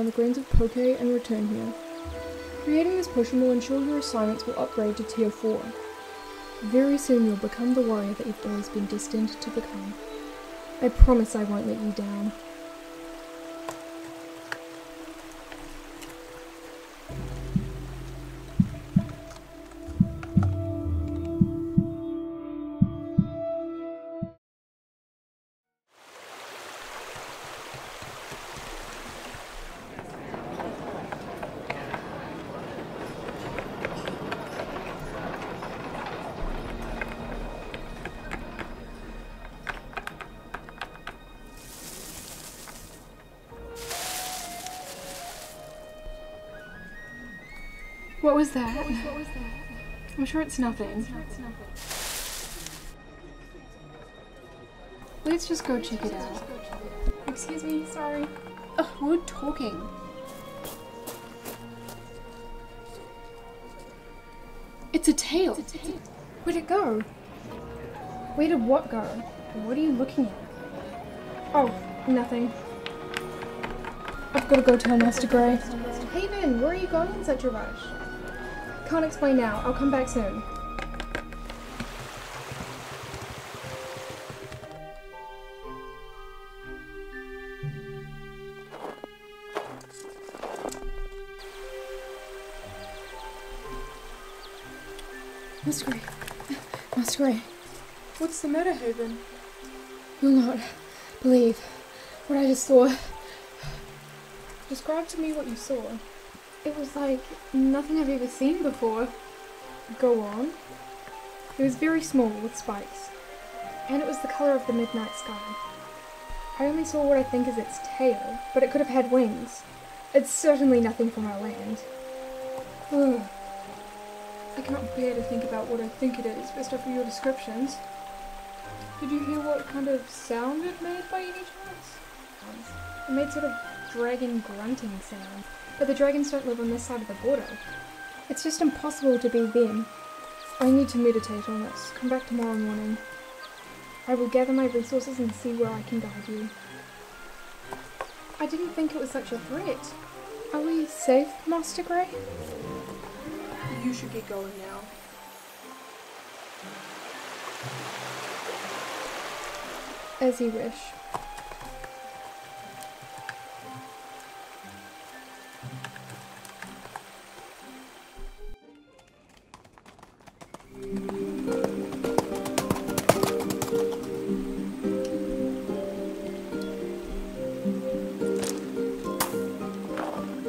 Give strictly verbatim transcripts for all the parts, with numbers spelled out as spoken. upon the grains of poke and return here. Creating this potion will ensure your assignments will upgrade to tier four. Very soon you'll become the warrior that you've always been destined to become. I promise I won't let you down. What was that? What was, what was that? I'm sure it's nothing. Let's just go check it out. Excuse me, sorry. Ugh, we're talking. It's a tail. It's a tail. Where'd it go? Where did what go? What are you looking at? Oh, nothing. I've got to go tell Master Grey. Haven, where are you going in such a rush? Can't explain now. I'll come back soon. Master Grey. Master Grey. What's the matter, Haven? You'll not believe what I just saw. Describe to me what you saw. It was like nothing I've ever seen before. Go on. It was very small with spikes, and it was the colour of the midnight sky. I only saw what I think is its tail, but it could have had wings. It's certainly nothing from our land. Ugh. I cannot bear to think about what I think it is, based off of your descriptions. Did you hear what kind of sound it made by any chance? It made sort of dragon grunting sound. But the dragons don't live on this side of the border. It's just impossible to be them. I need to meditate on this. Come back tomorrow morning. I will gather my resources and see where I can guide you. I didn't think it was such a threat. Are we safe, Master Grey? You should get going now. As you wish.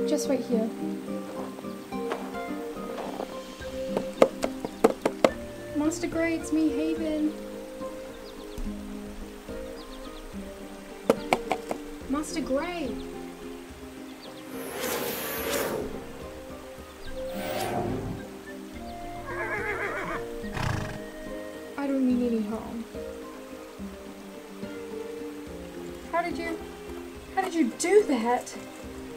Just wait here. Master Grey, it's me, Haven. Master Grey. I don't mean any harm. How did you... How did you do that?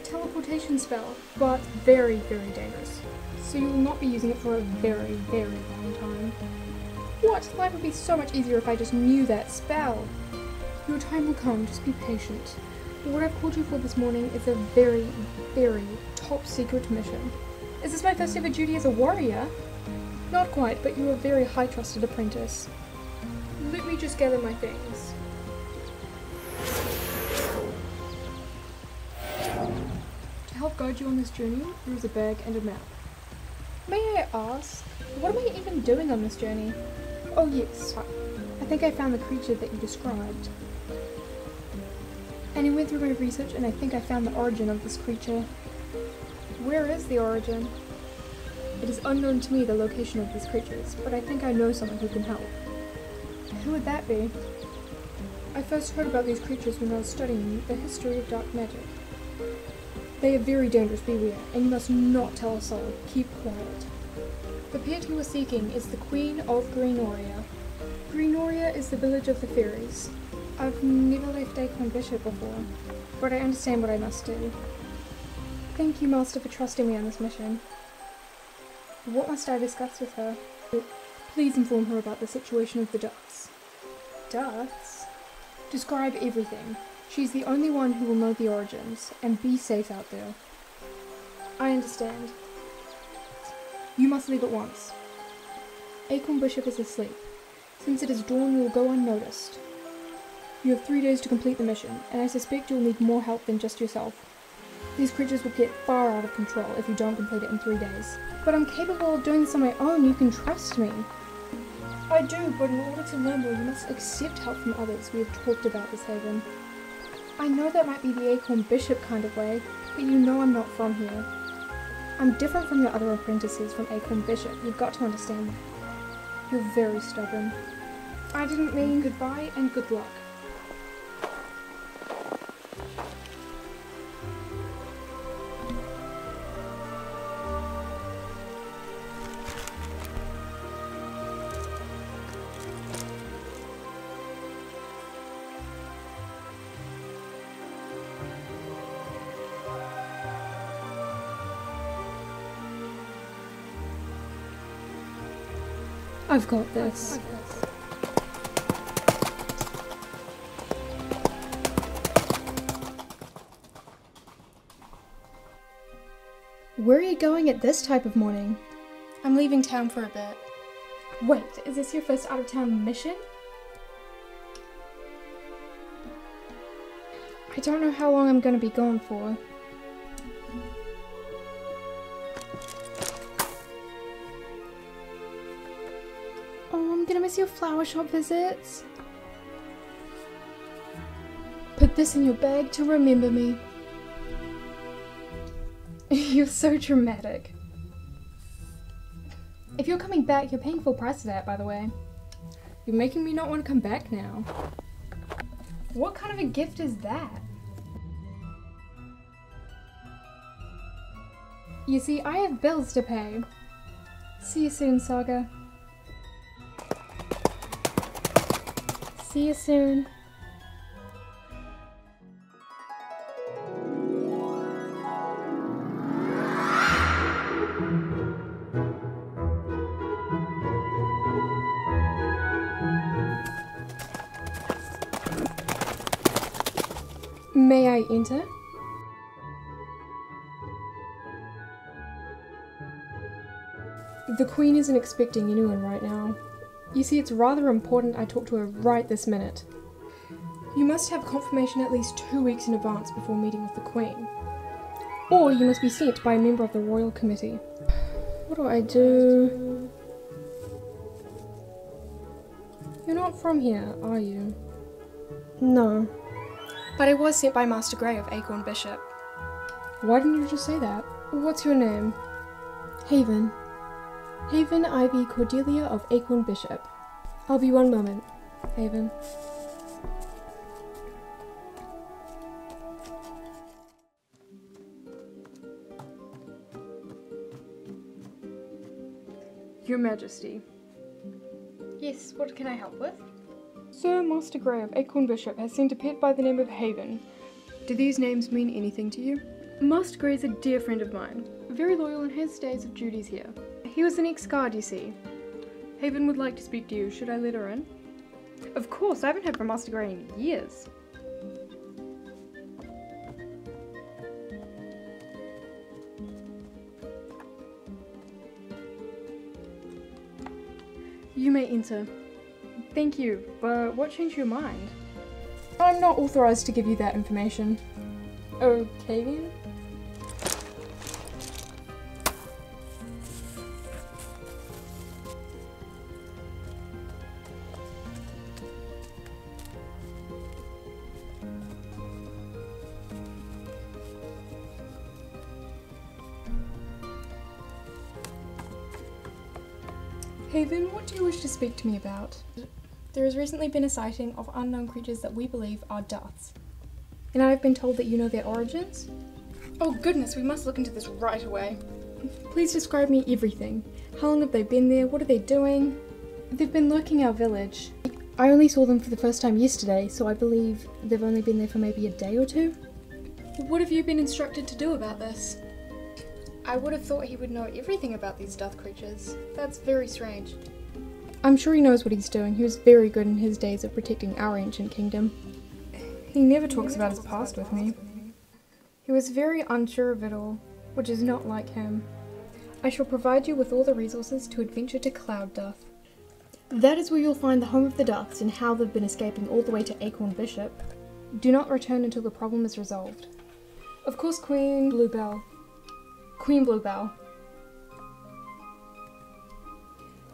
Teleportation spell, but very, very dangerous. So you will not be using it for a very, very long time. What? Life would be so much easier if I just knew that spell. Your time will come, just be patient. What I've called you for this morning is a very, very top secret mission. Is this my first ever duty as a warrior? Not quite, but you're a very high trusted apprentice. Let me just gather my things. Guide you on this journey, there is a bag and a map. May I ask, what am I even doing on this journey? Oh yes, I think I found the creature that you described. And I went through my research and I think I found the origin of this creature. Where is the origin? It is unknown to me the location of these creatures, but I think I know someone who can help. Who would that be? I first heard about these creatures when I was studying the history of dark magic. They are very dangerous, beware, and you must not tell a soul. Keep quiet. The pet you are seeking is the Queen of Greenoria. Greenoria is the village of the fairies. I've never left Acorn Bishop before, but I understand what I must do. Thank you, Master, for trusting me on this mission. What must I discuss with her? Please inform her about the situation of the Duths. Duths? Describe everything. She's the only one who will know the origins, and be safe out there. I understand. You must leave at once. Acorn Bishop is asleep. Since it is dawn, you will go unnoticed. You have three days to complete the mission, and I suspect you will need more help than just yourself. These creatures will get far out of control if you don't complete it in three days. But I'm capable of doing this on my own, you can trust me. I do, but in order to learn more, you must accept help from others. We have talked about this, Haven. I know that might be the Acorn Bishop kind of way, but you know I'm not from here. I'm different from your other apprentices from Acorn Bishop, you've got to understand that. You're very stubborn. I didn't mean goodbye and good luck. I've got this. Where are you going at this type of morning? I'm leaving town for a bit. Wait, is this your first out-of-town mission? I don't know how long I'm going to be gone for. Your flower shop visits. Put this in your bag to remember me. You're so dramatic. If you're coming back, you're paying full price for that, by the way. You're making me not want to come back now. What kind of a gift is that? You see, I have bills to pay. See you soon, Saga. See you soon. May I enter? The Queen isn't expecting anyone right now. You see, it's rather important I talk to her right this minute. You must have confirmation at least two weeks in advance before meeting with the Queen. Or you must be sent by a member of the Royal Committee. What do I do? You're not from here, are you? No. But I was sent by Master Grey of Acorn Bishop. Why didn't you just say that? What's your name? Haven. Haven Ivy Cordelia of Acorn Bishop. I'll be one moment, Haven. Your Majesty. Yes, what can I help with? Sir Master Grey of Acorn Bishop has sent a pet by the name of Haven. Do these names mean anything to you? Master Grey is a dear friend of mine, very loyal in his days of duties here. He was an ex-guard, you see. Haven would like to speak to you. Should I let her in? Of course, I haven't heard from Master Grey in years. You may enter. Thank you, but what changed your mind? I'm not authorized to give you that information. Okay then. Haven, what do you wish to speak to me about? There has recently been a sighting of unknown creatures that we believe are Duths. And I have been told that you know their origins? Oh goodness, we must look into this right away. Please describe me everything. How long have they been there? What are they doing? They've been lurking our village. I only saw them for the first time yesterday, so I believe they've only been there for maybe a day or two. What have you been instructed to do about this? I would have thought he would know everything about these Doth creatures. That's very strange. I'm sure he knows what he's doing. He was very good in his days of protecting our ancient kingdom. He never talks about his past with me. He was very unsure of it all, which is not like him. I shall provide you with all the resources to adventure to Cloud Duth. That is where you'll find the home of the Duths and how they've been escaping all the way to Acorn Bishop. Do not return until the problem is resolved. Of course, Queen Bluebell. Queen Bluebell.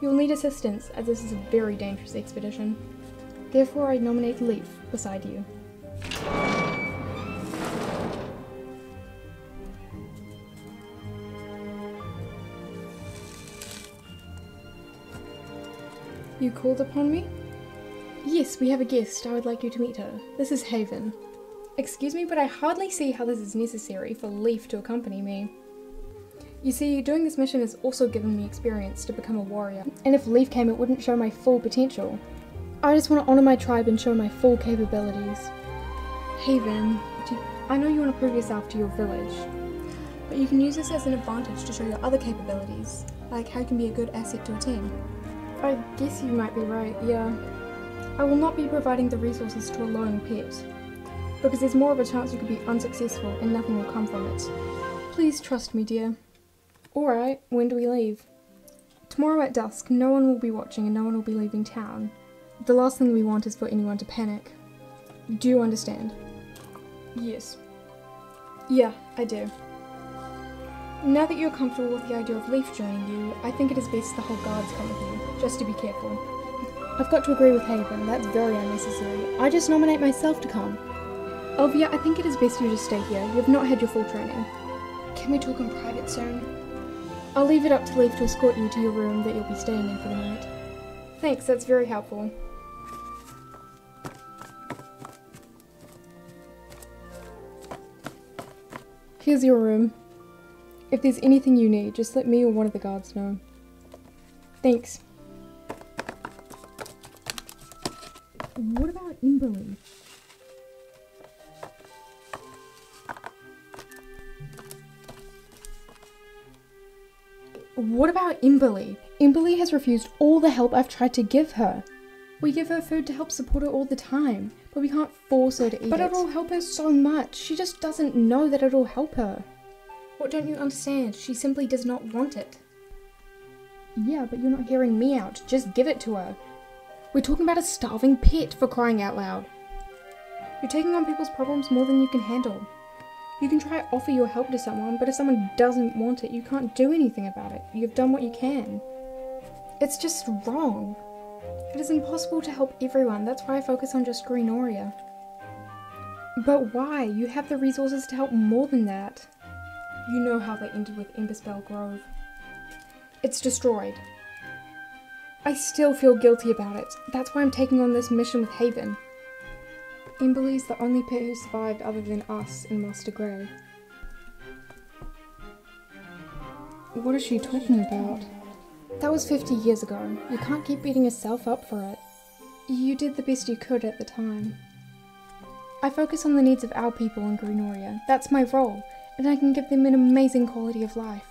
You'll need assistance, as this is a very dangerous expedition. Therefore, I nominate Leif beside you. You called upon me? Yes, we have a guest. I would like you to meet her. This is Haven. Excuse me, but I hardly see how this is necessary for Leif to accompany me. You see, doing this mission has also given me experience to become a warrior, and if Leif came it wouldn't show my full potential. I just want to honour my tribe and show my full capabilities. Haven, do you, I know you want to prove yourself to your village, but you can use this as an advantage to show your other capabilities, like how you can be a good asset to a team. I guess you might be right, yeah. I will not be providing the resources to a lone pet, because there's more of a chance you could be unsuccessful and nothing will come from it. Please trust me, dear. Alright, when do we leave? Tomorrow at dusk, no one will be watching and no one will be leaving town. The last thing we want is for anyone to panic. Do you understand? Yes. Yeah, I do. Now that you're comfortable with the idea of Leif joining you, I think it is best the whole guards come with you, just to be careful. I've got to agree with Haven, that's very unnecessary. I just nominate myself to come. Elvia, I think it is best you just stay here. You've not had your full training. Can we talk in private soon? I'll leave it up to Leif to escort you to your room that you'll be staying in for the night. Thanks, that's very helpful. Here's your room. If there's anything you need, just let me or one of the guards know. Thanks. What about Emberlin? What about Emberly? Emberly has refused all the help I've tried to give her. We give her food to help support her all the time, but we can't force her to eat it. But it'll help her so much. She just doesn't know that it'll help her. What don't you understand? She simply does not want it. Yeah, but you're not hearing me out. Just give it to her. We're talking about a starving pet, for crying out loud. You're taking on people's problems more than you can handle. You can try to offer your help to someone, but if someone doesn't want it, you can't do anything about it. You've done what you can. It's just wrong. It is impossible to help everyone, that's why I focus on just Greenoria. But why? You have the resources to help more than that. You know how they ended with Emberspell Grove. It's destroyed. I still feel guilty about it. That's why I'm taking on this mission with Haven. Emberly's the only pet who survived other than us and Master Grey. What is she talking about? That was fifty years ago. You can't keep beating yourself up for it. You did the best you could at the time. I focus on the needs of our people in Greenoria. That's my role, and I can give them an amazing quality of life.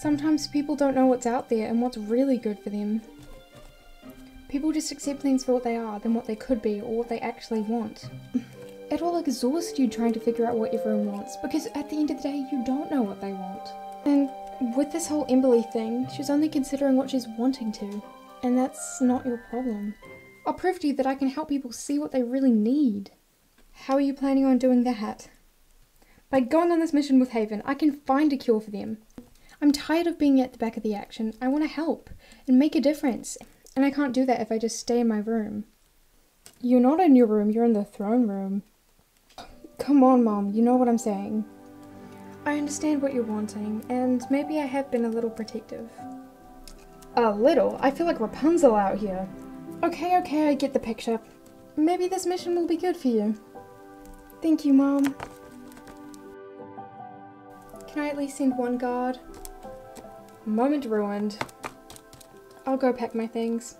Sometimes people don't know what's out there and what's really good for them. People just accept things for what they are, than what they could be, or what they actually want. It will exhaust you trying to figure out what everyone wants, because at the end of the day, you don't know what they want. And with this whole Emberly thing, she's only considering what she's wanting to, and that's not your problem. I'll prove to you that I can help people see what they really need. How are you planning on doing that? By going on this mission with Haven, I can find a cure for them. I'm tired of being at the back of the action. I want to help and make a difference. And I can't do that if I just stay in my room. You're not in your room, you're in the throne room. Come on, Mom, you know what I'm saying. I understand what you're wanting, and maybe I have been a little protective. A little? I feel like Rapunzel out here. Okay, okay, I get the picture. Maybe this mission will be good for you. Thank you, Mom. Can I at least send one guard? Moment ruined. I'll go pack my things.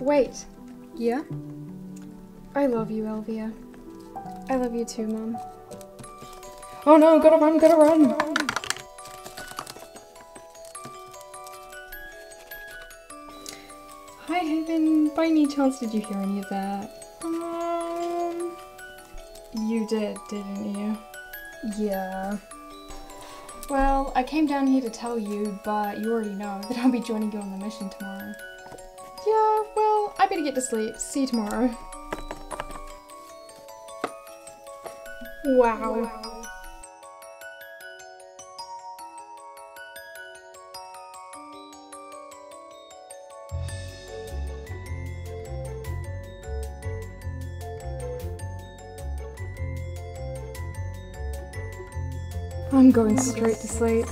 Wait. Yeah? I love you, Elvia. I love you too, Mum. Oh no, gotta run, gotta run! Hi, Haven. By any chance, did you hear any of that? Um, You did, didn't you? Yeah. Well, I came down here to tell you, but you already know that I'll be joining you on the mission tomorrow. Yeah, well, I better get to sleep. See you tomorrow. Wow. Wow. I'm going straight to sleep.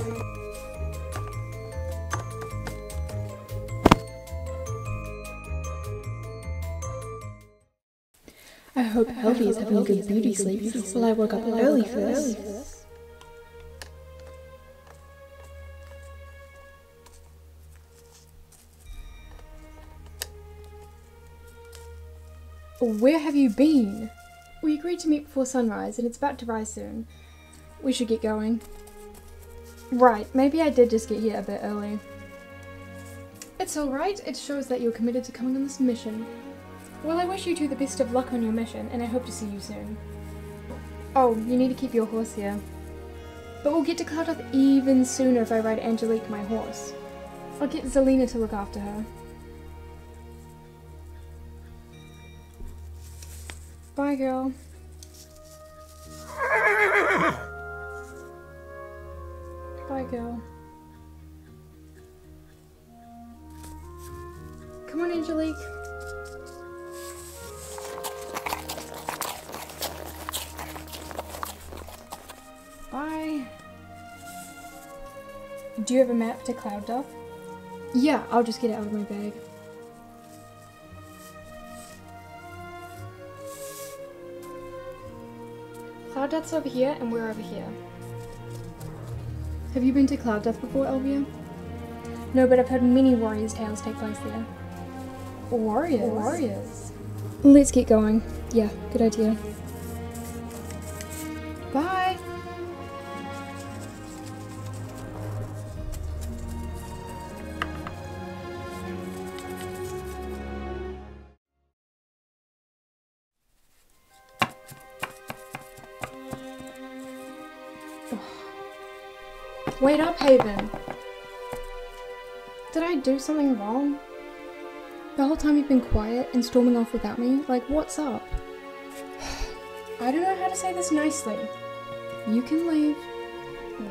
I hope Elvia is having a good beauty sleep. Well, I woke up early for this. Where have you been? We agreed to meet before sunrise, and it's about to rise soon. We should get going. Right, maybe I did just get here a bit early. It's alright, it shows that you're committed to coming on this mission. Well, I wish you two the best of luck on your mission, and I hope to see you soon. Oh, you need to keep your horse here. But we'll get to Cloud Duth even sooner if I ride Angelique, my horse. I'll get Zelina to look after her. Bye, girl. Bye, girl. Come on, Angelique. Bye. Do you have a map to Cloud Duth? Yeah, I'll just get it out of my bag. Cloud Duth's over here, and we're over here. Have you been to Cloud Duth before, Elvia? No, but I've heard many warriors' tales take place there. Warriors? Warriors? Let's get going. Yeah, good idea. Bye! Wait up, Haven! Did I do something wrong? The whole time you've been quiet and storming off without me? Like, what's up? I don't know how to say this nicely. You can leave.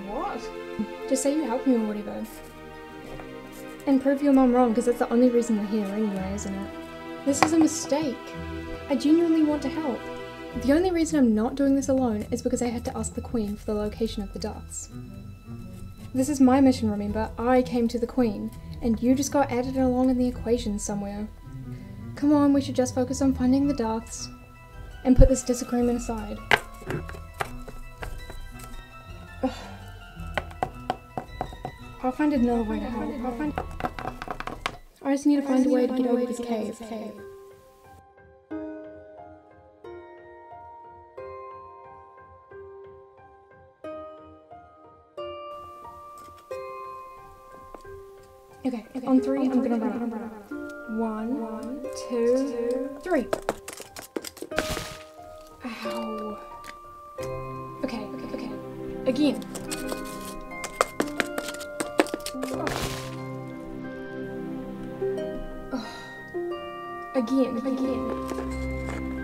What? Just say you helped me or whatever. And prove your mum wrong, because that's the only reason we're here anyway, isn't it? This is a mistake. I genuinely want to help. The only reason I'm not doing this alone is because I had to ask the Queen for the location of the Duths. This is my mission, remember? I came to the Queen, and you just got added along in the equation somewhere. Come on, we should just focus on finding the Doths, and put this disagreement aside. Ugh. I'll find another way to help. I'll find... I just need to find a way to get over this cave. cave. Okay, okay, on three, on I'm, three gonna I'm gonna run. One, One two, two, three. Ow. Okay, okay, okay. Again. Oh. Oh. Again, again. again.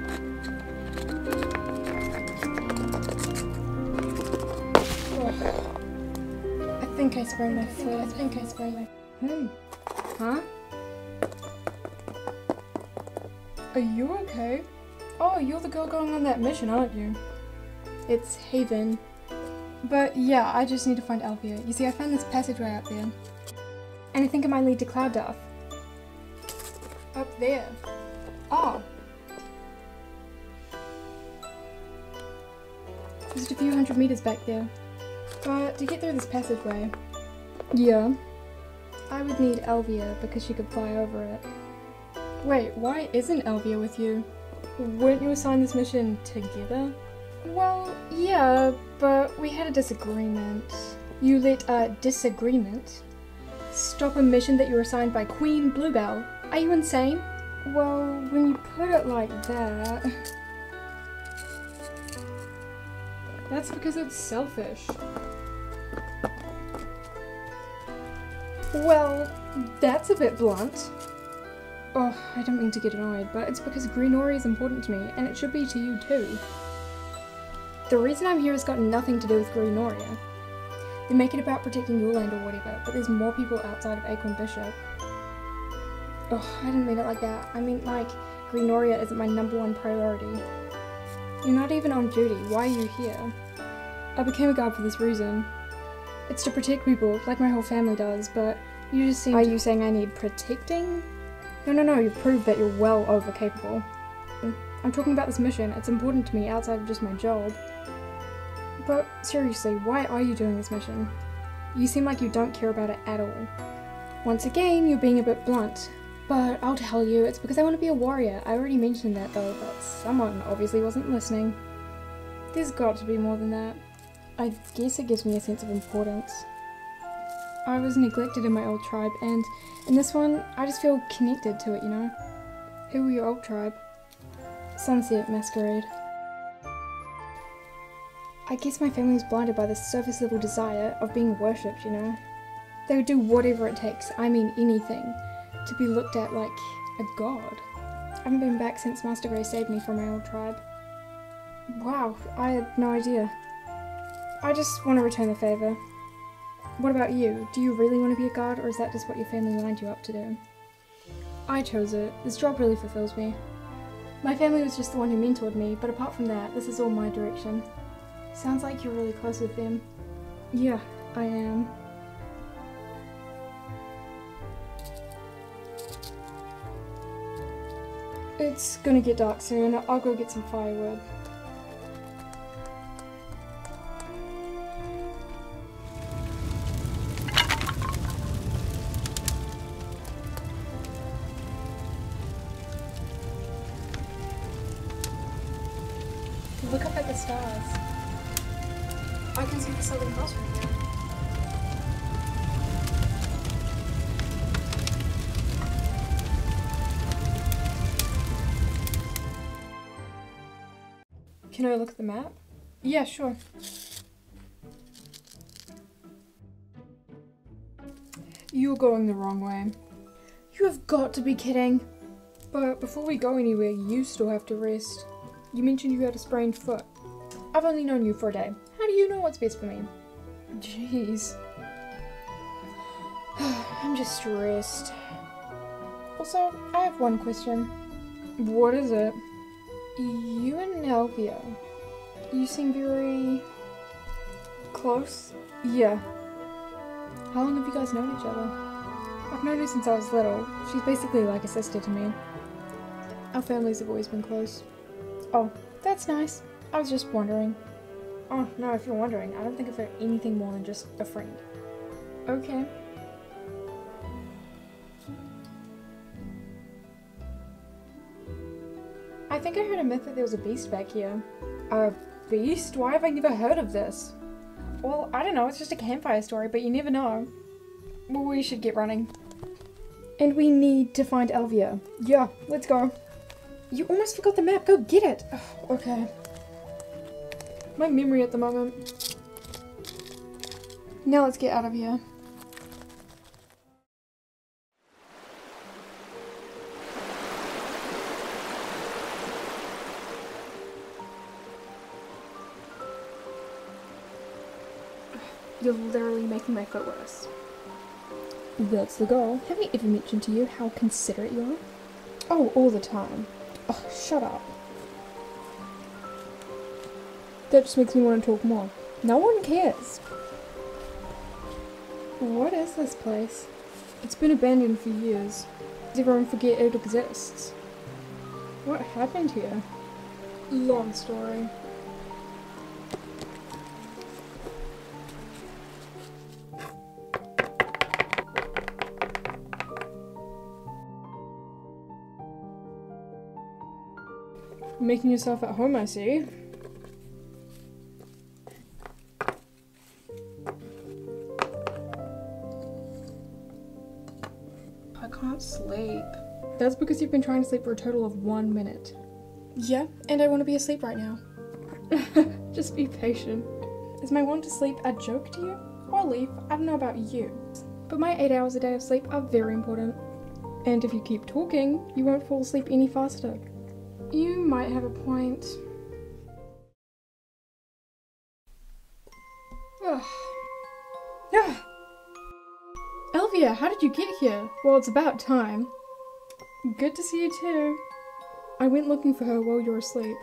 Oh. I think I sprained my foot. I think I sprained my foot. Hmm. Huh? Are you okay? Oh, you're the girl going on that mission, aren't you? It's Haven. But yeah, I just need to find Elvia. You see, I found this passageway up there. And I think it might lead to Cloud Duth. Up there. Oh. Just a few hundred meters back there. But to get through this passageway... Yeah. I would need Elvia because she could fly over it. Wait, why isn't Elvia with you? Weren't you assigned this mission together? Well, yeah, but we had a disagreement. You let a disagreement stop a mission that you were assigned by Queen Bluebell. Are you insane? Well, when you put it like that... That's because it's selfish. Well, that's a bit blunt. Oh, I don't mean to get annoyed, but it's because Greenoria is important to me, and it should be to you too. The reason I'm here has got nothing to do with Greenoria. They make it about protecting your land or whatever, but there's more people outside of Acorn Bishop. Oh, I didn't mean it like that. I mean, like, Greenoria isn't my number one priority. You're not even on duty. Why are you here? I became a guard for this reason. It's to protect people, like my whole family does, but you just seem— Are you saying I need protecting? No, no, no, you proved that you're well over capable. I'm talking about this mission. It's important to me outside of just my job. But seriously, why are you doing this mission? You seem like you don't care about it at all. Once again, you're being a bit blunt. But I'll tell you, it's because I want to be a warrior. I already mentioned that though, but someone obviously wasn't listening. There's got to be more than that. I guess it gives me a sense of importance. I was neglected in my old tribe, and in this one, I just feel connected to it, you know? Who were your old tribe? Sunset Masquerade. I guess my family was blinded by this surface level desire of being worshipped, you know? They would do whatever it takes, I mean anything, to be looked at like a god. I haven't been back since Master Grey saved me from my old tribe. Wow, I had no idea. I just want to return the favour. What about you? Do you really want to be a guard, or is that just what your family lined you up to do? I chose it. This job really fulfills me. My family was just the one who mentored me, but apart from that, this is all my direction. Sounds like you're really close with them. Yeah, I am. It's gonna get dark soon. I'll go get some firewood. Look up at the stars. I can see the Southern Cross right here. Can I look at the map? Yeah, sure. You're going the wrong way. You have got to be kidding. But before we go anywhere, you still have to rest. You mentioned you had a sprained foot. I've only known you for a day. How do you know what's best for me? Jeez. I'm just stressed. Also, I have one question. What is it? You and Elvia. You seem very... close? Yeah. How long have you guys known each other? I've known her since I was little. She's basically like a sister to me. Our families have always been close. Oh, that's nice. I was just wondering. Oh, no, if you're wondering, I don't think of her anything more than just a friend. Okay. I think I heard a myth that there was a beast back here. A beast? Why have I never heard of this? Well, I don't know, it's just a campfire story, but you never know. Well, we should get running. And we need to find Elvia. Yeah, let's go. You almost forgot the map, go get it! Oh, okay. My memory at the moment. Now let's get out of here. You're literally making my foot worse. That's the goal. Have I ever mentioned to you how considerate you are? Oh, all the time. Oh, shut up. That just makes me want to talk more. No one cares. What is this place? It's been abandoned for years. Does everyone forget it exists? What happened here? Long story. Making yourself at home, I see. I can't sleep. That's because you've been trying to sleep for a total of one minute. Yeah, and I want to be asleep right now. Just be patient. Is my want to sleep a joke to you? Or Leif, I don't know about you, but my eight hours a day of sleep are very important. And if you keep talking, you won't fall asleep any faster. You might have a point. Ugh. Ugh. Elvia, how did you get here? Well, it's about time. Good to see you too. I went looking for her while you were asleep.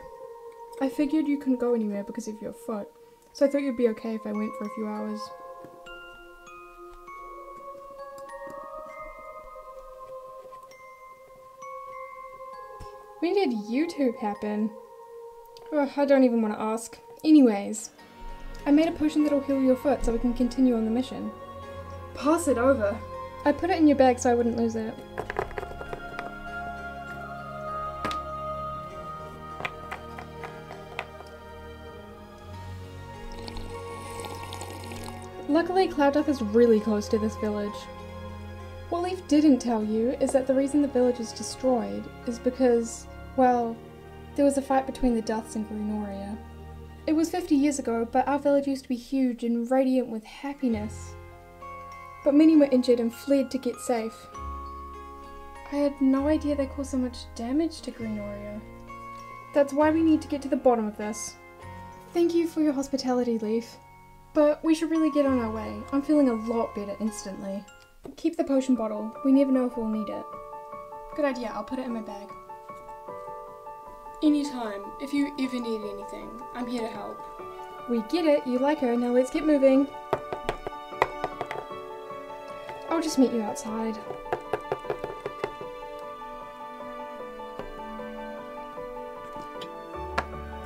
I figured you couldn't go anywhere because of your foot, so I thought you'd be okay if I went for a few hours. When did YouTube happen? Ugh, I don't even want to ask. Anyways, I made a potion that'll heal your foot so we can continue on the mission. Pass it over. I put it in your bag so I wouldn't lose it. Luckily, Cloud Duth is really close to this village. What Leif didn't tell you is that the reason the village is destroyed is because, well, there was a fight between the Duths and Greenoria. It was fifty years ago, but our village used to be huge and radiant with happiness. But many were injured and fled to get safe. I had no idea they caused so much damage to Greenoria. That's why we need to get to the bottom of this. Thank you for your hospitality, Leif. But we should really get on our way. I'm feeling a lot better instantly. Keep the potion bottle. We never know if we'll need it. Good idea. I'll put it in my bag. Anytime. If you ever need anything, I'm here to help. We get it. You like her. Now let's get moving. I'll just meet you outside.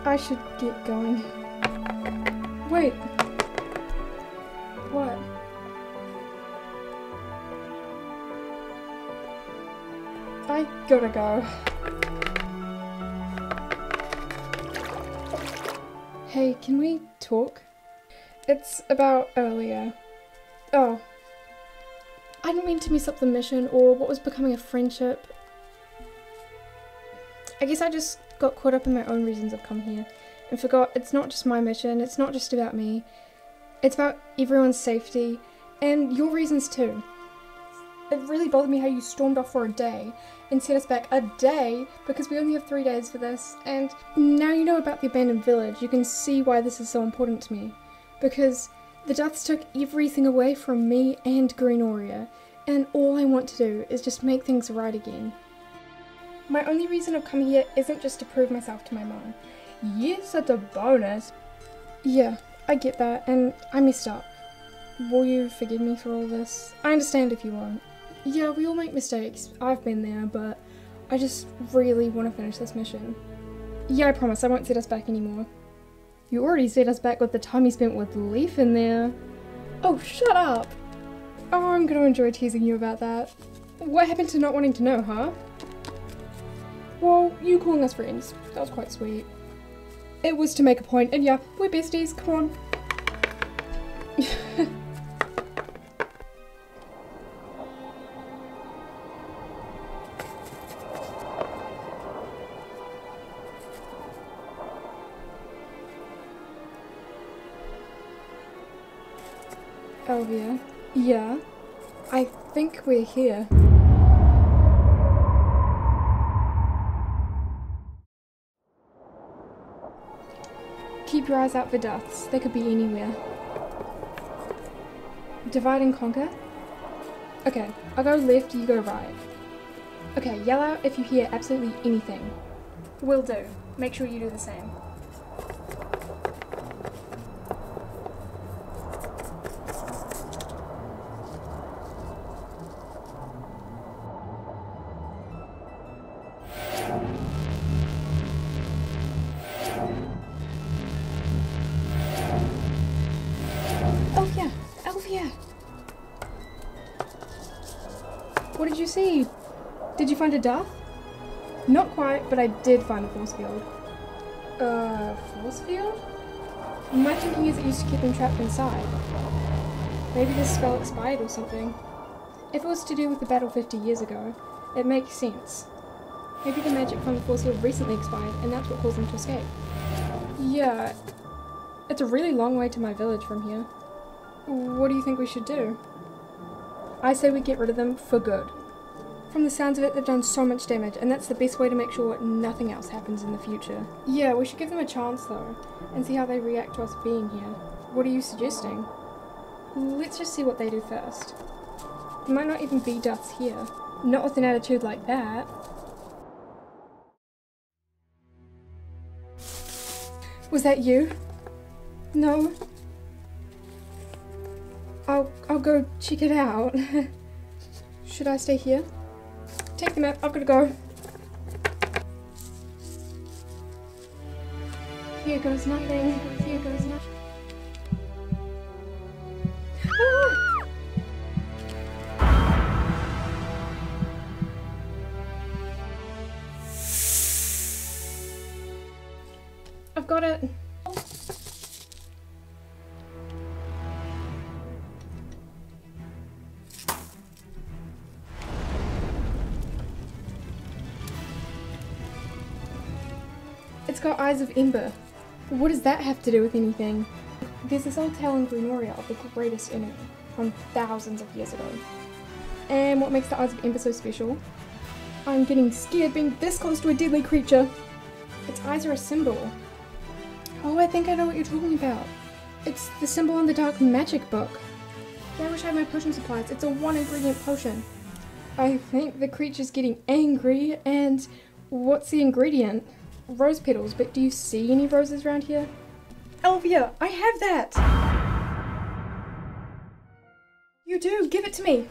I should get going. Wait. What? I gotta go. Hey, can we talk? It's about earlier. Oh. I didn't mean to mess up the mission or what was becoming a friendship. I guess I just got caught up in my own reasons I've come here and forgot it's not just my mission, it's not just about me. It's about everyone's safety, and your reasons too. It really bothered me how you stormed off for a day, and sent us back a day, because we only have three days for this, and now you know about the abandoned village, you can see why this is so important to me. Because the Duths took everything away from me and Greenoria, and all I want to do is just make things right again. My only reason I've come here isn't just to prove myself to my mom. Yes, that's a bonus. Yeah. I get that, and I messed up. Will you forgive me for all this? I understand if you won't. Yeah, we all make mistakes. I've been there, but I just really want to finish this mission. Yeah, I promise, I won't set us back anymore. You already set us back with the time you spent with Leif in there. Oh, shut up! Oh, I'm going to enjoy teasing you about that. What happened to not wanting to know, huh? Well, you calling us friends. That was quite sweet. It was to make a point, and yeah, we're besties, come on. Elvia? Yeah? I think we're here. Keep your eyes out for Duths. They could be anywhere. Divide and conquer? Okay, I'll go left, you go right. Okay, yell out if you hear absolutely anything. Will do. Make sure you do the same. What did you see? Did you find a Duth? Not quite, but I did find a force field. Uh, force field? My thinking is it used to keep them trapped inside. Maybe this spell expired or something. If it was to do with the battle fifty years ago, it makes sense. Maybe the magic from the force field recently expired, and that's what caused them to escape. Yeah, It's a really long way to my village from here. What do you think we should do? I say we get rid of them for good. From the sounds of it, they've done so much damage, and that's the best way to make sure nothing else happens in the future. Yeah, we should give them a chance though, and see how they react to us being here. What are you suggesting? Let's just see what they do first. There might not even be Duths here. Not with an attitude like that. Was that you? No. I'll, I'll go check it out. Should I stay here? Take the map, I've got to go. Here goes nothing, here goes nothing. I've got it. It's got eyes of ember. What does that have to do with anything? There's this old tale in Greenoria of the greatest enemy from thousands of years ago. And what makes the eyes of ember so special? I'm getting scared being this close to a deadly creature. Its eyes are a symbol. Oh, I think I know what you're talking about. It's the symbol in the dark magic book. Yeah, I wish I had my potion supplies. It's a one ingredient potion. I think the creature's getting angry, and what's the ingredient? Rose petals, but do you see any roses around here? Elvia, I have that! You do, give it to me!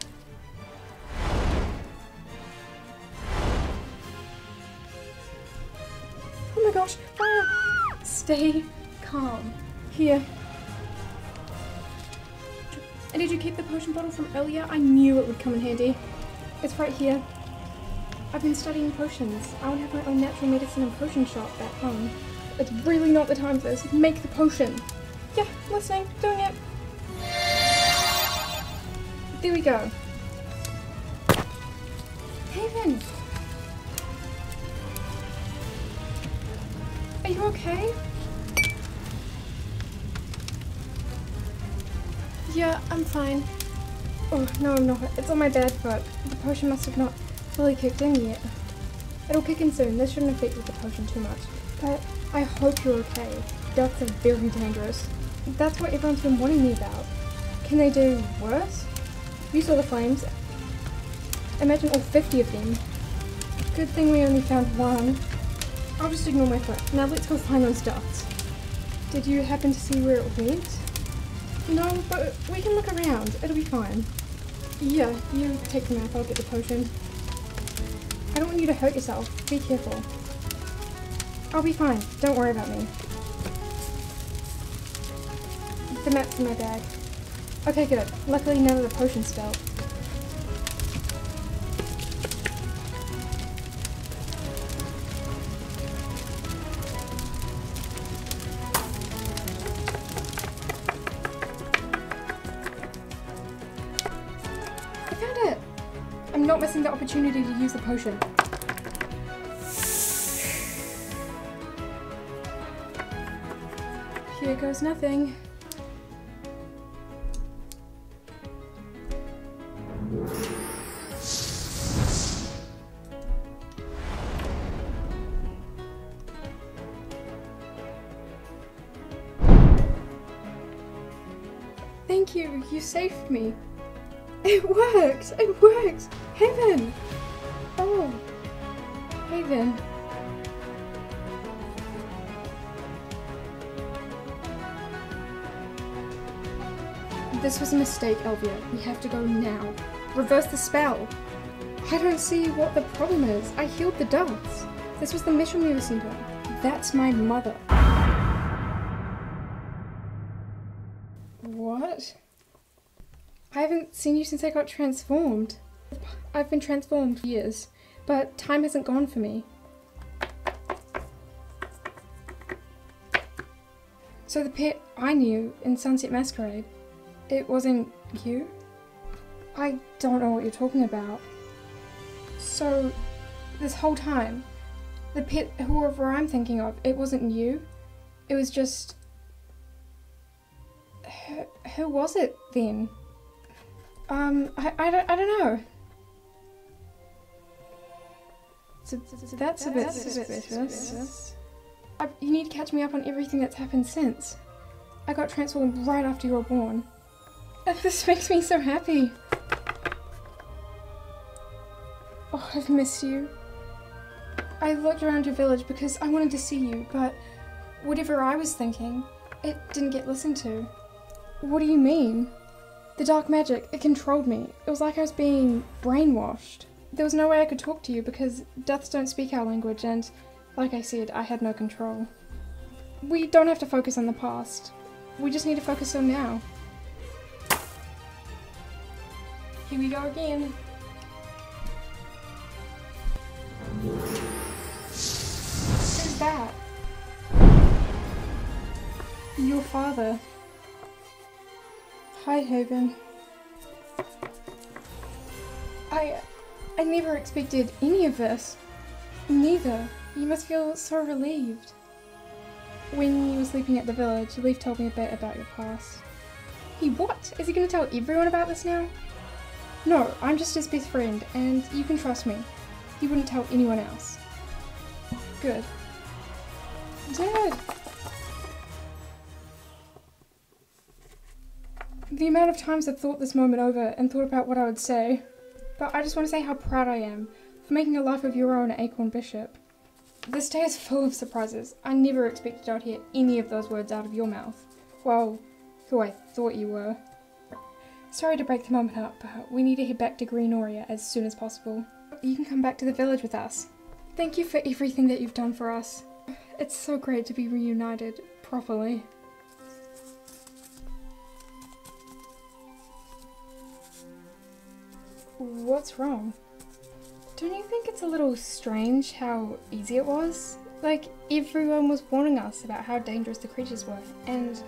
Oh my gosh, ah. Stay calm. Here. And did you keep the potion bottle from earlier? I knew it would come in handy. It's right here. I've been studying potions. I would have my own natural medicine and potion shop back home. It's really not the time for this. Make the potion. Yeah, listening, doing it. There we go. Haven! Are you okay? Yeah, I'm fine. Oh, no, I'm not. It's on my bad foot. The potion must have not fully kicked in yet. It'll kick in soon. This shouldn't affect the potion too much. But I hope you're okay. Duths are very dangerous. That's what everyone's been warning me about. Can they do worse? You saw the flames. Imagine all fifty of them. Good thing we only found one. I'll just ignore my foot. Now let's go find those Duths. Did you happen to see where it went? No, but we can look around. It'll be fine. Yeah, you take the map. I'll get the potion. I don't want you to hurt yourself. Be careful. I'll be fine. Don't worry about me. The map's in my bag. Okay, good. Luckily none of the potions spilled. I found it! I'm not missing the opportunity to use the potion. Here goes nothing. Thank you, you saved me. It worked, it worked. Haven! Oh, Haven. This was a mistake, Elvia. We have to go now. Reverse the spell. I don't see what the problem is. I healed the Duths. This was the mission we were sent on. That's my mother. What? I haven't seen you since I got transformed. I've been transformed for years, but time hasn't gone for me. So the pet I knew in Sunset Masquerade, it wasn't you? I don't know what you're talking about. So, this whole time, the pet whoever I'm thinking of, it wasn't you? It was just Who, who was it then? Um, I, I, don't, I don't know. So that's a bit suspicious. I, you need to catch me up on everything that's happened since. I got transformed right after you were born. This makes me so happy. Oh, I've missed you. I looked around your village because I wanted to see you, but whatever I was thinking, it didn't get listened to. What do you mean? The dark magic, it controlled me. It was like I was being brainwashed. There was no way I could talk to you because Duths don't speak our language and, like I said, I had no control. We don't have to focus on the past. We just need to focus on now. Here we go again. Who's that? Your father. Hi, Haven. I... I never expected any of this. Neither. You must feel so relieved. When you were sleeping at the village, Leif told me a bit about your past. He what? Is he going to tell everyone about this now? No, I'm just his best friend, and you can trust me. He wouldn't tell anyone else. Good. Dad! The amount of times I've thought this moment over and thought about what I would say, but I just want to say how proud I am for making a life of your own at Acorn Bishop. This day is full of surprises. I never expected I'd hear any of those words out of your mouth. Well, who I thought you were. Sorry to break the moment up, but we need to head back to Greenoria as soon as possible. You can come back to the village with us. Thank you for everything that you've done for us. It's so great to be reunited properly. What's wrong? Don't you think it's a little strange how easy it was? Like, everyone was warning us about how dangerous the creatures were, and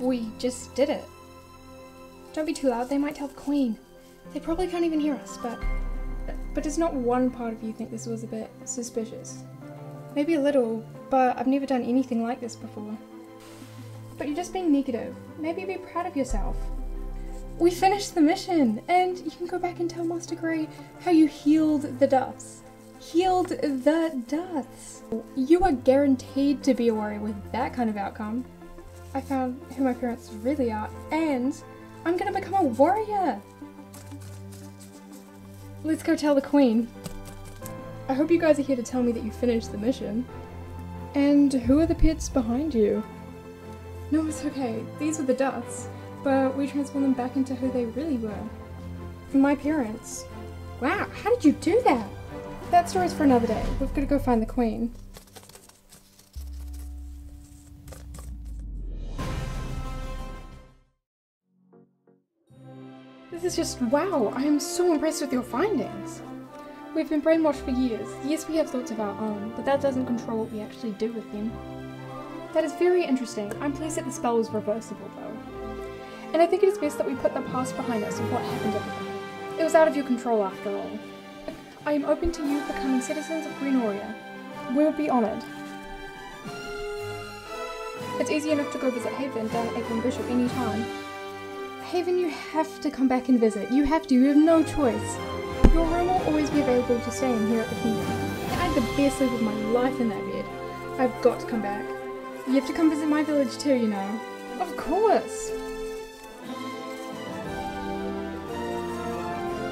we just did it. Don't be too loud, they might tell the Queen. They probably can't even hear us, but... But does not one part of you think this was a bit suspicious? Maybe a little, but I've never done anything like this before. But you're just being negative. Maybe be proud of yourself. We finished the mission, and you can go back and tell Master Grey how you healed the Duths. Healed the Duths! You are guaranteed to be a warrior with that kind of outcome. I found who my parents really are, and I'm gonna become a warrior! Let's go tell the Queen. I hope you guys are here to tell me that you finished the mission. And who are the pets behind you? No, it's okay. These were the Duths. But we transform them back into who they really were. My parents. Wow, how did you do that? That story's for another day. We've got to go find the Queen. This is just wow, I am so impressed with your findings. We've been brainwashed for years. Yes, we have thoughts of our own, but that doesn't control what we actually do with them. That is very interesting. I'm pleased that the spell was reversible though. And I think it is best that we put the past behind us and what happened at the time. It was out of your control after all. I am open to you becoming citizens of Greenoria. We would be honoured. It's easy enough to go visit Haven down at Acorn Bishop any time. Haven, you have to come back and visit. You have to. You have no choice. Your room will always be available to stay in here at the kingdom. I had the best sleep of my life in that bed. I've got to come back. You have to come visit my village too, you know. Of course!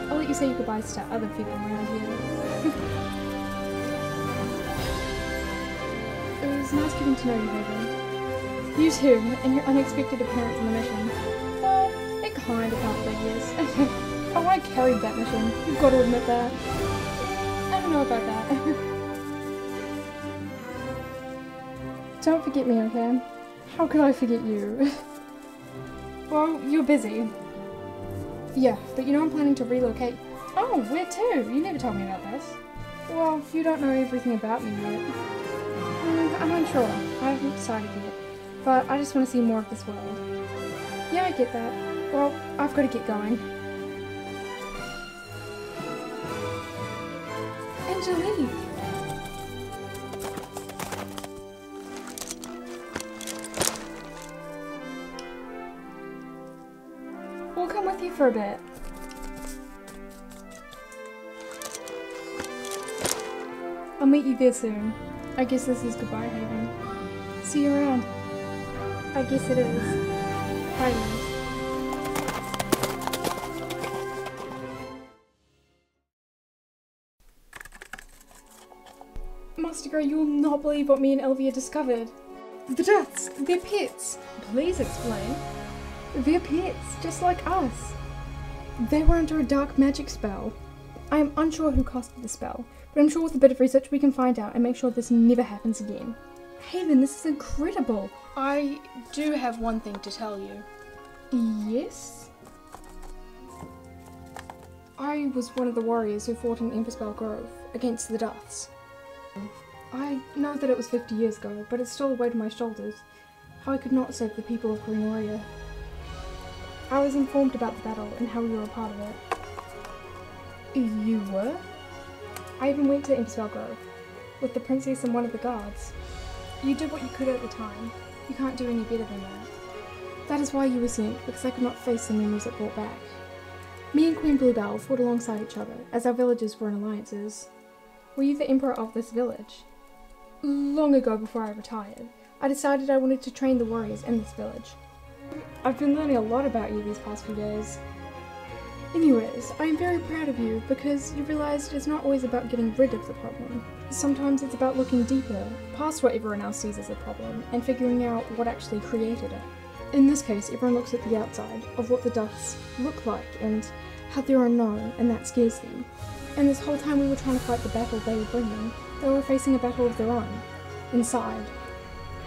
I'll let you say your goodbyes to other people around here. It was nice getting to know you, Haven. You too, and your unexpected appearance on the mission. Well, it kind of helped, I guess. Oh, I carried that mission. You've got to admit that. I don't know about that. Don't forget me, okay? How could I forget you? Well, you're busy. Yeah, but you know I'm planning to relocate. Oh, where to? You never told me about this. Well, you don't know everything about me yet. Mm, I'm unsure. I haven't decided yet. But I just want to see more of this world. Yeah, I get that. Well, I've got to get going. Angelique! for a bit. I'll meet you there soon. I guess this is goodbye, Haven. See you around. I guess it is. Bye, Leif. Master Grey, you will not believe what me and Elvia discovered. The Duths! They're pets! Please explain. They're pets, just like us. They were under a dark magic spell. I am unsure who casted the spell, but I'm sure with a bit of research we can find out and make sure this never happens again. Haven, this is incredible! I do have one thing to tell you. Yes? I was one of the warriors who fought in Emberspell Grove against the Doths. I know that it was fifty years ago, but it's still a weight on my shoulders, how I could not save the people of Greenoria. I was informed about the battle and how we were a part of it. You were? I even went to Emberspell Grove, with the princess and one of the guards. You did what you could at the time. You can't do any better than that. That is why you were sent, because I could not face the memories it brought back. Me and Queen Bluebell fought alongside each other, as our villages were in alliances. Were you the emperor of this village? Long ago, before I retired, I decided I wanted to train the warriors in this village. I've been learning a lot about you these past few days. Anyways, I am very proud of you because you realized it's not always about getting rid of the problem. Sometimes it's about looking deeper, past what everyone else sees as a problem, and figuring out what actually created it. In this case, everyone looks at the outside of what the Duths look like and how they're unknown, and that scares them. And this whole time we were trying to fight the battle they were bringing, they were facing a battle of their own, inside,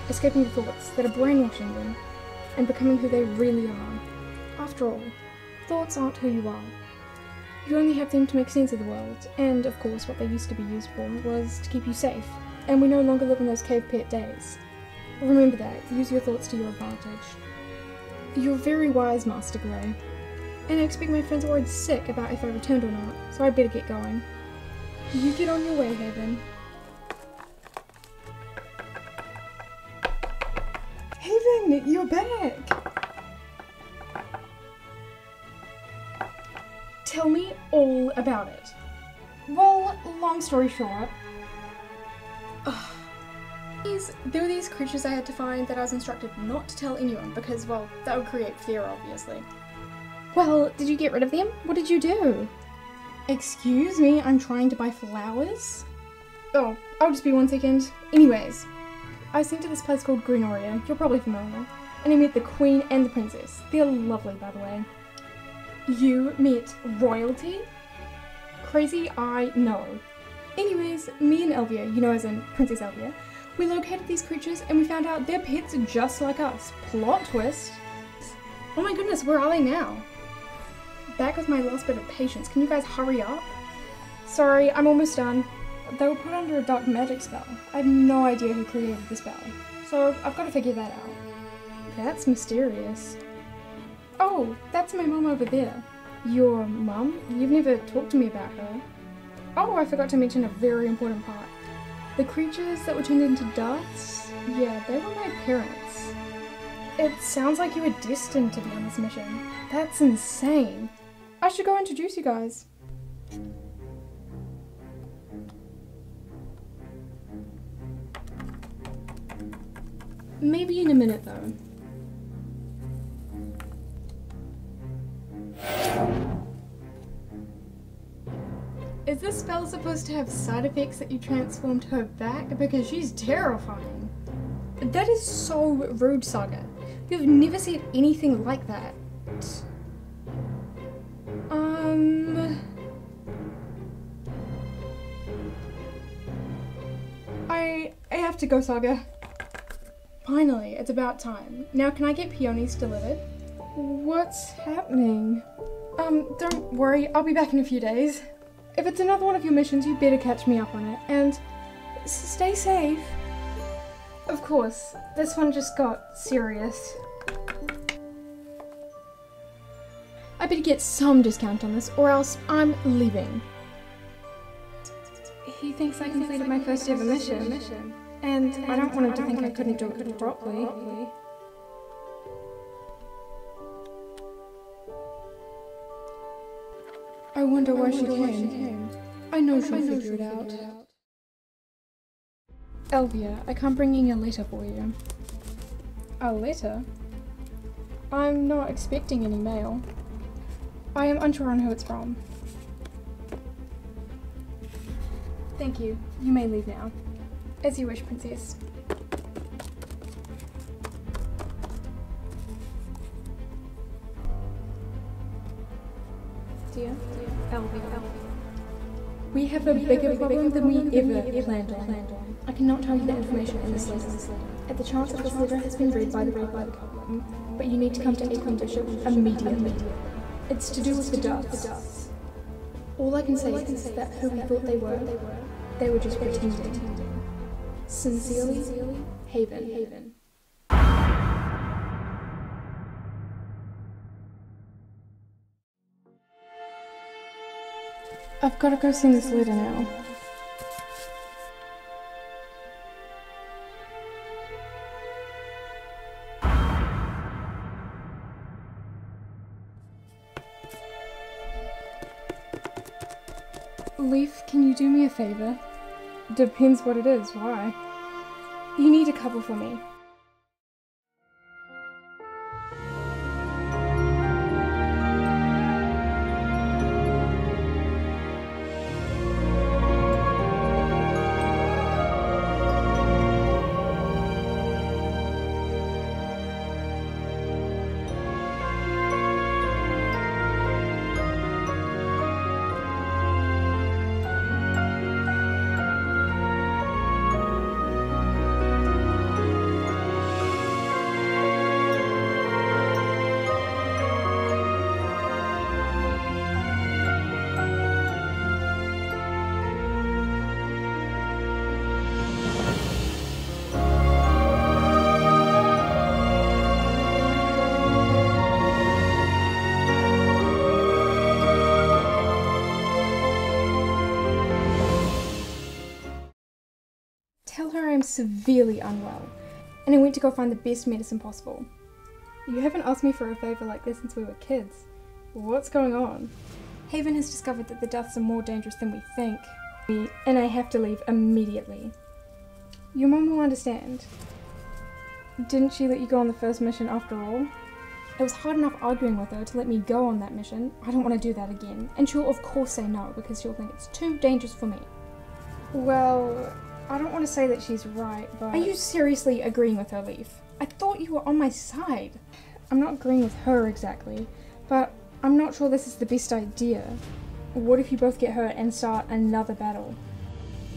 escaping the thoughts that are brainwashing them, and becoming who they really are. After all, thoughts aren't who you are. You only have them to make sense of the world, and of course what they used to be used for was to keep you safe, and we no longer live in those cave pet days. Remember that, use your thoughts to your advantage. You're very wise, Master Grey. And I expect my friends are worried sick about if I returned or not, so I better get going. You get on your way, Haven. Haven, you're back! Tell me all about it. Well, long story short... Ugh. There were these creatures I had to find that I was instructed not to tell anyone because, well, that would create fear, obviously. Well, did you get rid of them? What did you do? Excuse me, I'm trying to buy flowers? Oh, I'll just be one second. Anyways, I was sent to this place called Greenoria, you're probably familiar, and I met the Queen and the Princess. They're lovely, by the way. You met royalty? Crazy, I know. Anyways, me and Elvia, you know as in Princess Elvia, we located these creatures and we found out their pets are just like us. Plot twist. Oh my goodness, where are they now? Back with my last bit of patience. Can you guys hurry up? Sorry, I'm almost done. They were put under a dark magic spell. I have no idea who created the spell, so I've got to figure that out. That's mysterious. Oh, that's my mum over there. Your mum? You've never talked to me about her. Oh, I forgot to mention a very important part. The creatures that were turned into Duths? Yeah, they were my parents. It sounds like you were destined to be on this mission. That's insane. I should go introduce you guys. Maybe in a minute though. Is this spell supposed to have side effects that you transformed her back? Because she's terrifying. That is so rude, Saga. You've never said anything like that. Um... I... I have to go, Saga. Finally, it's about time. Now, can I get peonies delivered? What's happening? Um, don't worry, I'll be back in a few days. If it's another one of your missions, you better catch me up on it, and stay safe. Of course, this one just got serious. I better get some discount on this or else I'm leaving. He thinks I completed my first ever mission, and I don't want him to think I couldn't do it properly. I wonder why she came. I know she'll figure it out. Elvia, I can't bring in a letter for you. A letter? I'm not expecting any mail. I am unsure on who it's from. Thank you. You may leave now. As you wish, Princess. Dear, dear Elvia, Elvia. We have a we bigger have a problem bigger than we ever, ever planned on. Planned on. I cannot tell you the information in this letter. At the chance that this letter has been read by the public, but you need to come to Acorn Bishop immediately. It's to do with the Duths. All I can say is that who we thought they were, they were just pretending. Sincerely, Haven. Haven. I've got to go sing this letter now. Leif, can you do me a favor? Depends what it is, why? You need a couple for me. I am severely unwell, and I went to go find the best medicine possible. You haven't asked me for a favour like this since we were kids. What's going on? Haven has discovered that the Duths are more dangerous than we think, and I have to leave immediately. Your mum will understand. Didn't she let you go on the first mission after all? It was hard enough arguing with her to let me go on that mission. I don't want to do that again, and she'll of course say no because she'll think it's too dangerous for me. Well, I don't want to say that she's right, but... Are you seriously agreeing with her, Leif? I thought you were on my side. I'm not agreeing with her exactly, but I'm not sure this is the best idea. What if you both get hurt and start another battle?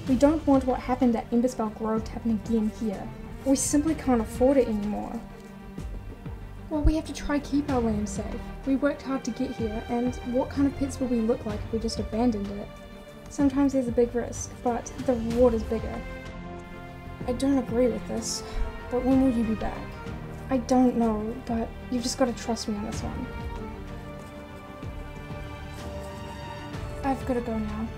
We don't want what happened at Emberspell Grove to happen again here. We simply can't afford it anymore. Well, we have to try keep our land safe. We worked hard to get here, and what kind of pets would we look like if we just abandoned it? Sometimes there's a big risk, but the reward is bigger. I don't agree with this, but when will you be back? I don't know, but you've just got to trust me on this one. I've got to go now.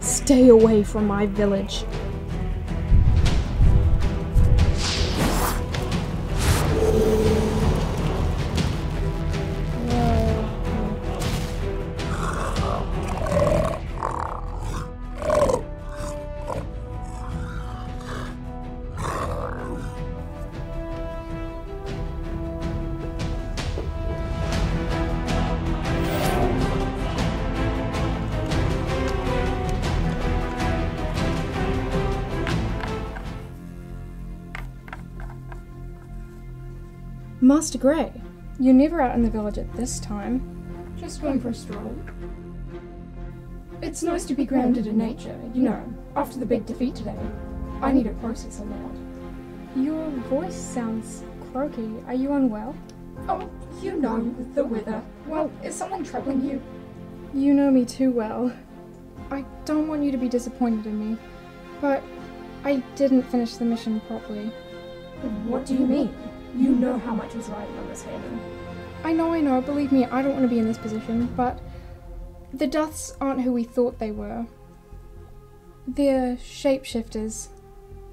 Stay away from my village. Master Grey, you're never out in the village at this time. Just going for a stroll. It's nice to be grounded in nature, you know, after the big defeat today. I need to process a lot. Your voice sounds croaky. Are you unwell? Oh, you know, the weather. Well, is something troubling you? You know me too well. I don't want you to be disappointed in me. But I didn't finish the mission properly. What do you mean? You know how much is riding on this, Haven. I know, I know. Believe me, I don't want to be in this position, but the Duths aren't who we thought they were. They're shapeshifters.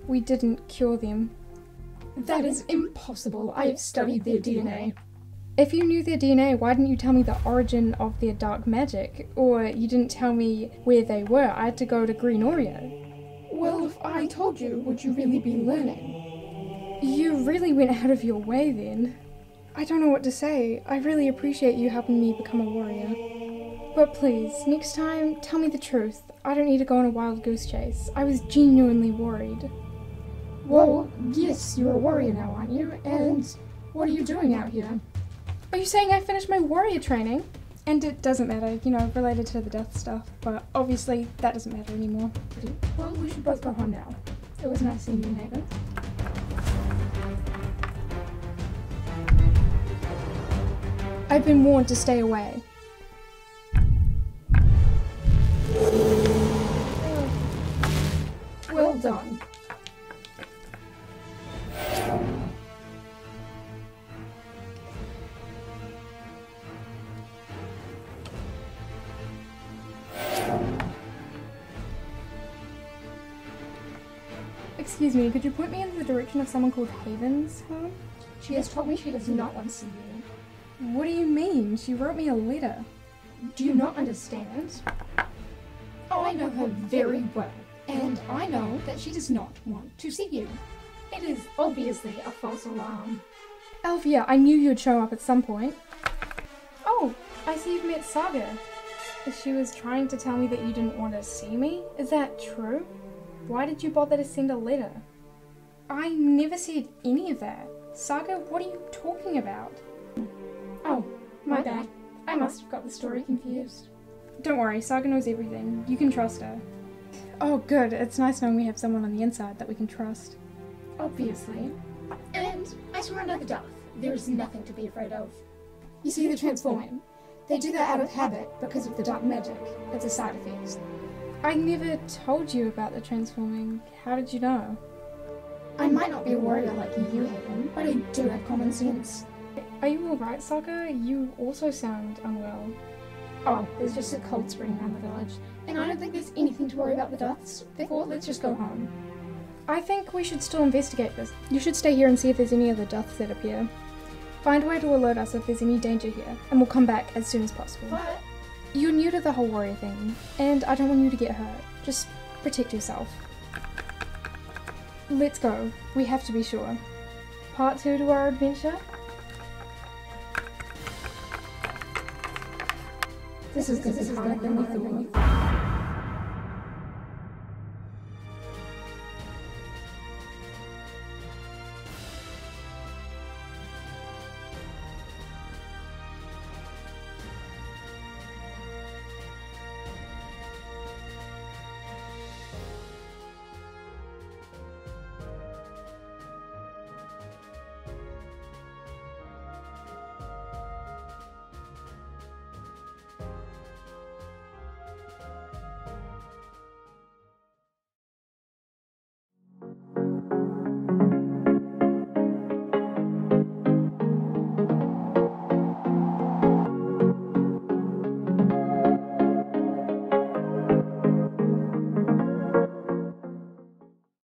We didn't cure them. That is impossible. I have studied their D N A. If you knew their D N A, why didn't you tell me the origin of their dark magic? Or you didn't tell me where they were. I had to go to Greenoria. Well, if I told you, would you really be learning? You really went out of your way then. I don't know what to say. I really appreciate you helping me become a warrior. But please, next time, tell me the truth. I don't need to go on a wild goose chase. I was genuinely worried. Well, yes, you're a warrior now, aren't you? And what are you doing out here? Are you saying I finished my warrior training? And it doesn't matter, you know, related to the death stuff, but obviously that doesn't matter anymore. Well, we should both go home now. It was nice seeing you, Haven. I've been warned to stay away. Well done. Excuse me, could you point me in the direction of someone called Haven's home? She has told me she does not want to see you. What do you mean? She wrote me a letter. Do you not understand? I know her very well, and I know that she does not want to see you. It is obviously a false alarm. Elvia, I knew you'd show up at some point. Oh, I see you've met Saga. She was trying to tell me that you didn't want to see me? Is that true? Why did you bother to send a letter? I never said any of that. Saga, what are you talking about? Oh, my bad. I must have got the story confused. Don't worry, Saga knows everything. You can trust her. Oh good, it's nice knowing we have someone on the inside that we can trust. Obviously. And I swear another Doth. There is nothing to be afraid of. You see, they're transforming. They do that out of habit because of the dark magic. It's a side effect. I never told you about the transforming. How did you know? I might not be a warrior like you, Haven, but I do have common sense. Are you alright, Saga? You also sound unwell. Oh, there's just a cold spring around the village, and I don't think there's anything to worry about the Duths. Therefore, let's just go home. I think we should still investigate this. You should stay here and see if there's any other Duths that appear. Find a way to alert us if there's any danger here, and we'll come back as soon as possible. What? You're new to the whole warrior thing, and I don't want you to get hurt. Just protect yourself. Let's go. We have to be sure. Part two to our adventure. This is this is harder than we thought.